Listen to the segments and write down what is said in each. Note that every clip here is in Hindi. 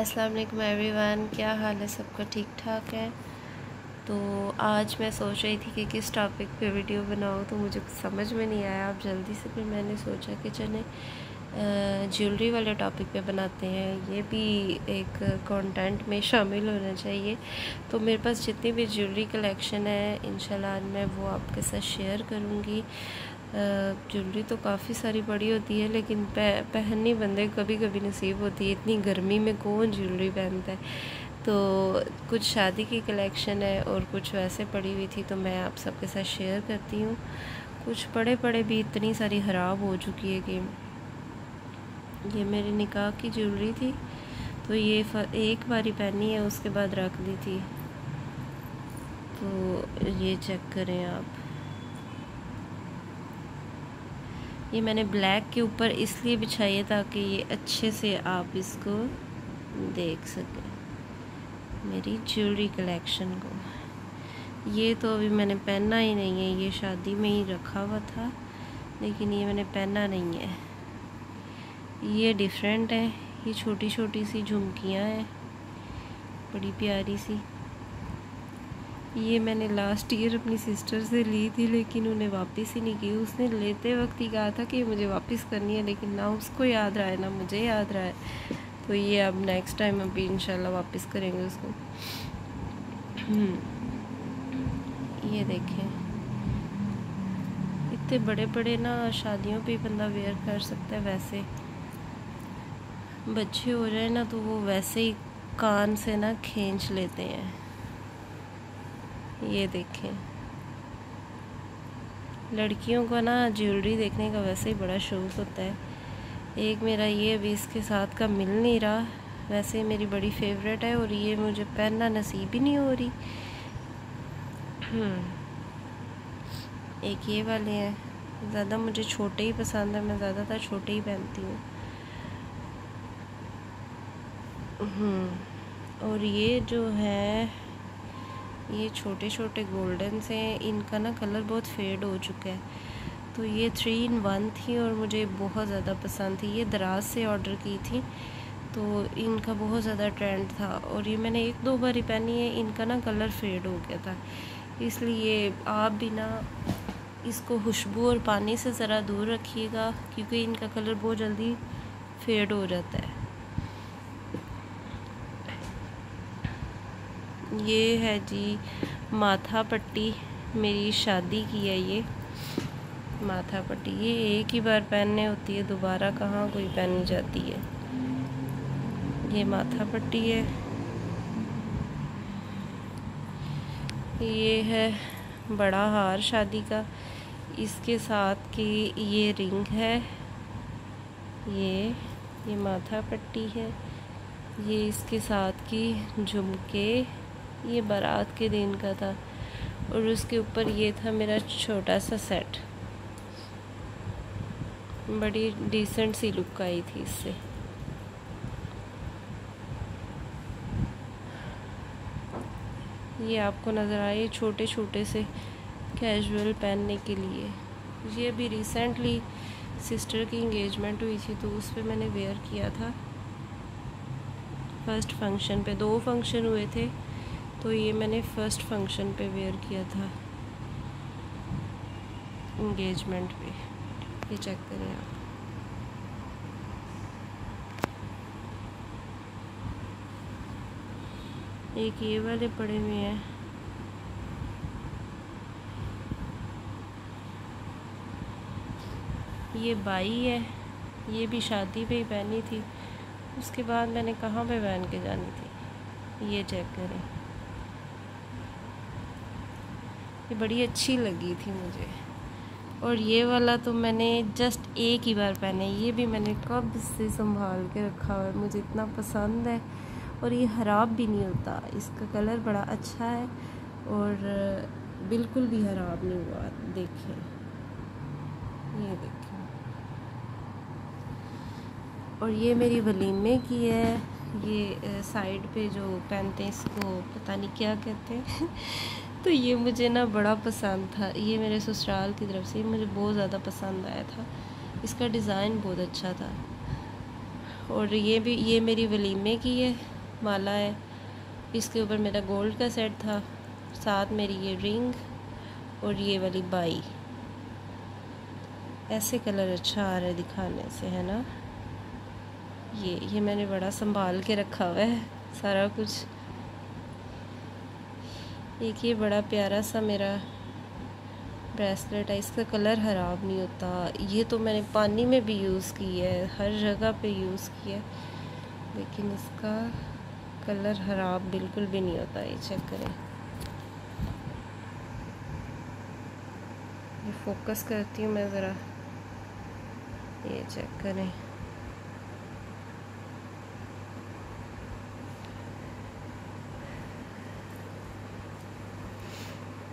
अस्सलाम वालेकुम एवरीवन, क्या हाल है सबका? ठीक ठाक है। तो आज मैं सोच रही थी कि किस टॉपिक पे वीडियो बनाऊँ, तो मुझे कुछ समझ में नहीं आया। अब जल्दी से फिर मैंने सोचा कि चले ज्वेलरी वाले टॉपिक पे बनाते हैं, ये भी एक कंटेंट में शामिल होना चाहिए। तो मेरे पास जितनी भी ज्वेलरी कलेक्शन है इंशाल्लाह मैं वो आपके साथ शेयर करूँगी। ज्वेलरी तो काफ़ी सारी बड़ी होती है, लेकिन पहननी बंदे कभी कभी नसीब होती है। इतनी गर्मी में कौन ज्वेलरी पहनता है। तो कुछ शादी की कलेक्शन है और कुछ वैसे पड़ी हुई थी, तो मैं आप सबके साथ शेयर करती हूँ। कुछ पड़े पड़े भी इतनी सारी ख़राब हो चुकी है कि ये मेरी निकाह की ज्वेलरी थी, तो ये एक बारी पहनी है, उसके बाद रख दी थी। तो ये चेक करें आप, ये मैंने ब्लैक के ऊपर इसलिए बिछाई है ताकि ये अच्छे से आप इसको देख सकें, मेरी ज्वेलरी कलेक्शन को। ये तो अभी मैंने पहना ही नहीं है, ये शादी में ही रखा हुआ था, लेकिन ये मैंने पहना नहीं है। ये डिफरेंट है, ये छोटी छोटी सी झुमकियां हैं, बड़ी प्यारी सी। ये मैंने लास्ट ईयर अपनी सिस्टर से ली थी, लेकिन उन्हें वापस ही नहीं की। उसने लेते वक्त ही कहा था कि मुझे वापस करनी है, लेकिन ना उसको याद रहा है ना मुझे याद रहा है। तो ये अब नेक्स्ट टाइम अभी इंशाल्लाह वापस करेंगे उसको। ये देखें, इतने बड़े बड़े ना शादियों पे बंदा वेयर कर सकता है। वैसे बच्चे हो जाए ना तो वो वैसे ही कान से ना खींच लेते हैं। ये देखें, लड़कियों को ना ज्वेलरी देखने का वैसे ही बड़ा शौक़ होता है। एक मेरा ये अभी इसके साथ का मिल नहीं रहा, वैसे मेरी बड़ी फेवरेट है और ये मुझे पहनना नसीब ही नहीं हो रही। एक ये वाले हैं, ज़्यादा मुझे छोटे ही पसंद है, मैं ज़्यादातर छोटे ही पहनती हूँ। और ये जो है ये छोटे छोटे गोल्डन से हैं, इनका ना कलर बहुत फेड हो चुका है। तो ये 3 in 1 थी और मुझे बहुत ज़्यादा पसंद थी। ये दराज से ऑर्डर की थी, तो इनका बहुत ज़्यादा ट्रेंड था और ये मैंने 1-2 बार ही पहनी है। इनका ना कलर फेड हो गया था, इसलिए आप भी ना इसको खुशबू और पानी से ज़रा दूर रखिएगा, क्योंकि इनका कलर बहुत जल्दी फेड हो जाता है। ये है जी माथा पट्टी, मेरी शादी की है ये माथा पट्टी। ये एक ही बार पहनने होती है, दोबारा कहाँ कोई पहनी जाती है। ये माथा पट्टी है। ये है बड़ा हार शादी का, इसके साथ की ये रिंग है। ये माथा पट्टी है, ये इसके साथ की झुमके। ये बारात के दिन का था और उसके ऊपर ये था मेरा छोटा सा सेट। बड़ी डिसेंट सी लुक आई थी इससे। ये आपको नज़र आए छोटे छोटे से कैजुअल पहनने के लिए। ये अभी रिसेंटली सिस्टर की इंगेजमेंट हुई थी, तो उस पर मैंने वेयर किया था। फर्स्ट फंक्शन पे 2 फंक्शन हुए थे, तो ये मैंने फर्स्ट फंक्शन पे वेयर किया था, इंगेजमेंट पे। ये चेक करें आप, एक ये वाले पड़े हुए हैं। ये बाई है, ये भी शादी पे ही पहनी थी, उसके बाद मैंने कहाँ पे पहन के जानी थी। ये चेक करें, ये बड़ी अच्छी लगी थी मुझे। और ये वाला तो मैंने जस्ट एक ही बार पहना है, ये भी मैंने कब से संभाल के रखा हुआ है, मुझे इतना पसंद है। और ये ख़राब भी नहीं होता, इसका कलर बड़ा अच्छा है और बिल्कुल भी ख़राब नहीं हुआ। देखें, ये देखें। और ये मेरी वलीमे की है। ये साइड पे जो पहनते हैं इसको पता नहीं क्या कहते हैं। तो ये मुझे ना बड़ा पसंद था, ये मेरे ससुराल की तरफ से मुझे बहुत ज़्यादा पसंद आया था। इसका डिज़ाइन बहुत अच्छा था और ये मेरी वलीमे की ये माला है, इसके ऊपर मेरा गोल्ड का सेट था, साथ मेरी ये रिंग और ये वाली बाई। ऐसे कलर अच्छा आ रहा है दिखाने से, है ना। ये मैंने बड़ा संभाल के रखा हुआ है सारा कुछ। एक ये बड़ा प्यारा सा मेरा ब्रेसलेट है, इसका कलर ख़राब नहीं होता। ये तो मैंने पानी में भी यूज़ किया है, हर जगह पे यूज़ किया है, लेकिन इसका कलर ख़राब बिल्कुल भी नहीं होता। ये चेक करें, ये फोकस करती हूँ मैं ज़रा, ये चेक करें।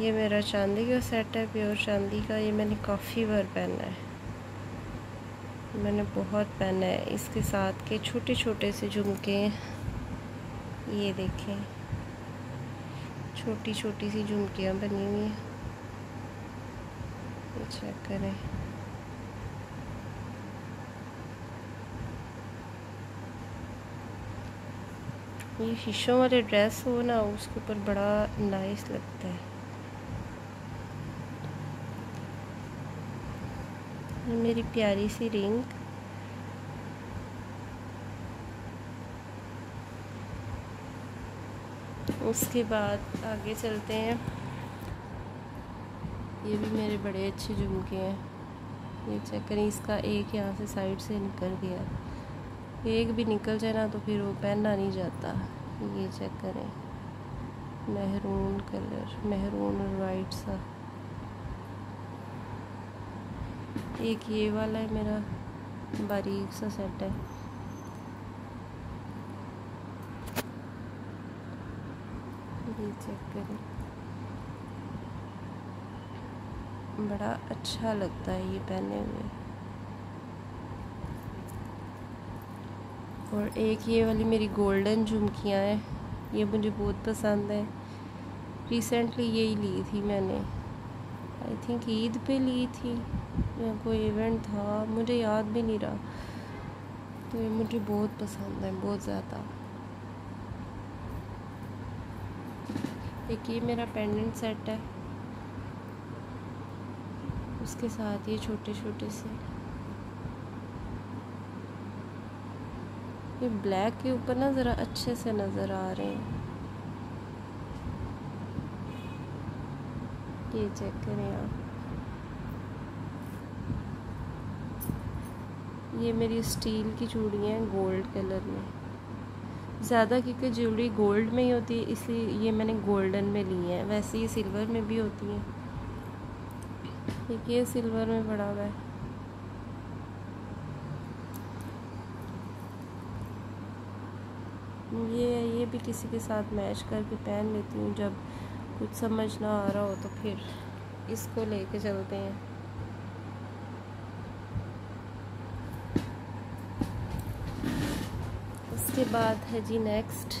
ये मेरा चांदी का सेट है, प्योर चांदी का। ये मैंने काफ़ी बार पहना है, मैंने बहुत पहना है। इसके साथ के छोटे छोटे से झुमके, ये देखें, छोटी छोटी सी झुमकियाँ बनी हुई हैं, चेक करें। ये शीशों वाले ड्रेस हो ना, उसके ऊपर बड़ा नाइस लगता है। मेरी प्यारी सी रिंग, उसके बाद आगे चलते हैं। ये भी मेरे बड़े अच्छे झुमके हैं, ये चेक करें। इसका एक यहाँ से साइड से निकल गया, एक भी निकल जाए ना तो फिर वो पहना नहीं जाता। ये चेक करें, मेहरून कलर, मेहरून और वाइट सा। एक ये वाला है मेरा, बारीक सा सेट है। ये चेक करें, बड़ा अच्छा लगता है ये पहने हुए। और एक ये वाली मेरी गोल्डन झुमकियाँ हैं, ये मुझे बहुत पसंद है। रिसेंटली यही ली थी मैंने, आई थिंक ईद पे ली थी, कोई इवेंट था, मुझे याद भी नहीं रहा। तो ये मुझे बहुत पसंद है, बहुत ज़्यादा। एक ये मेरा पेंडेंट सेट है, उसके साथ ये छोटे छोटे से। ये ब्लैक के ऊपर ना ज़रा अच्छे से नज़र आ रहे हैं, ये चेक करें आप। ये मेरी स्टील की चूड़ियाँ हैं, गोल्ड कलर में ज़्यादा, क्योंकि ज्वेलरी गोल्ड में ही होती है, इसलिए ये मैंने गोल्डन में ली हैं। वैसे ये सिल्वर में भी होती हैं, ठीक है, सिल्वर में पड़ा हुआ है। ये भी किसी के साथ मैच करके पहन लेती हूँ, जब कुछ समझ ना आ रहा हो तो फिर इसको लेके चलते हैं। उसके बाद है जी नेक्स्ट,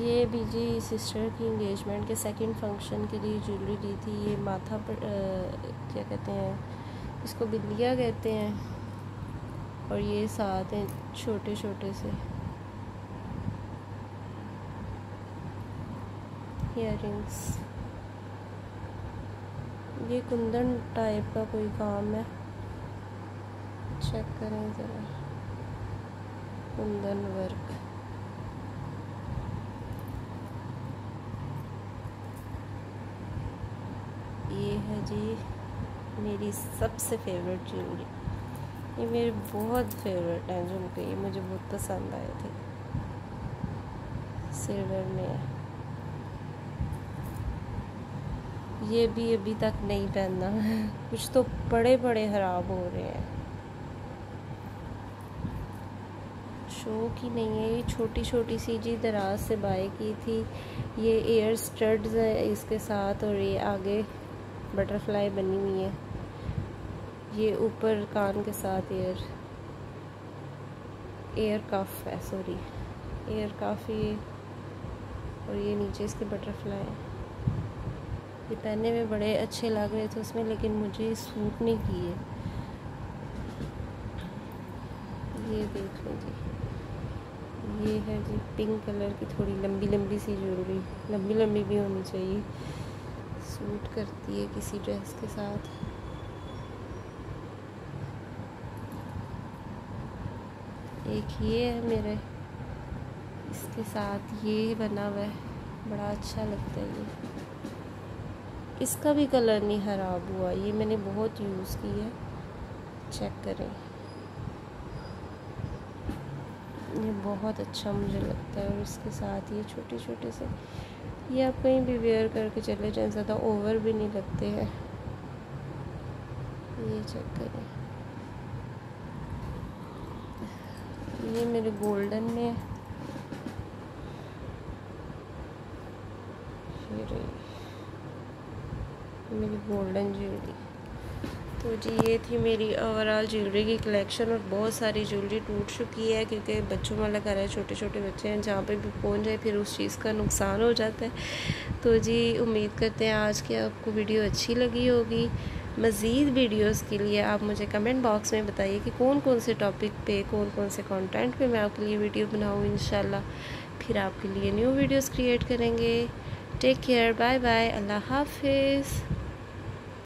ये भी जी सिस्टर की इंगेजमेंट के सेकंड फंक्शन के लिए ज्वेलरी दी थी। ये माथा पर क्या कहते हैं, इसको बिंदिया कहते हैं। और ये साथ हैं छोटे छोटे से इयररिंग्स। ये कुंदन टाइप का कोई काम है, चेक करें ज़रा, कुंदन वर्क। ये है जी मेरी सबसे फेवरेट ज्वेलरी, ये मेरे बहुत फेवरेट हैं झुमके, ये मुझे बहुत पसंद आए थे, सिल्वर में। ये भी अभी तक नहीं पहना, कुछ तो बड़े बड़े खराब हो रहे हैं, शौक ही नहीं है। ये छोटी छोटी सी जी दराज से बाय की थी। ये एयर स्टड्स है इसके साथ, और ये आगे बटरफ्लाई बनी हुई है, ये ऊपर कान के साथ एयर कफ है, और ये नीचे इसके बटरफ्लाई। ये पहनने में बड़े अच्छे लग रहे थे उसमें, लेकिन मुझे सूट नहीं किए। ये देख लो जी, ये है जी पिंक कलर की थोड़ी लंबी लंबी सी ज्वेलरी, लंबी लंबी भी होनी चाहिए, सूट करती है किसी ड्रेस के साथ। एक ये है मेरे, इसके साथ ये बना हुआ है, बड़ा अच्छा लगता है ये। इसका भी कलर नहीं ख़राब हुआ, ये मैंने बहुत यूज़ किया। चेक करें, ये बहुत अच्छा मुझे लगता है। और इसके साथ ये छोटे छोटे से, ये आप कहीं भी वेयर करके चले जाएं, ज़्यादा ओवर भी नहीं लगते हैं। ये चेक करें, ये मेरे गोल्डन में है। मेरी गोल्डन ज्वेलरी, तो जी ये थी मेरी ओवरऑल ज्वेलरी की कलेक्शन। और बहुत सारी ज्वेलरी टूट चुकी है क्योंकि बच्चों वाला कर रहा है, छोटे छोटे बच्चे हैं, जहाँ पे भी पहुँच जाए फिर उस चीज़ का नुकसान हो जाता है। तो जी उम्मीद करते हैं आज की आपको वीडियो अच्छी लगी होगी। मज़ीद वीडियोस के लिए आप मुझे कमेंट बॉक्स में बताइए कि कौन कौन से टॉपिक पे, कौन कौन से कंटेंट पे मैं आपके लिए वीडियो बनाऊँ। इंशाल्लाह फिर आपके लिए न्यू वीडियोस क्रिएट करेंगे। टेक केयर, बाय बाय, अल्लाह हाफिज़।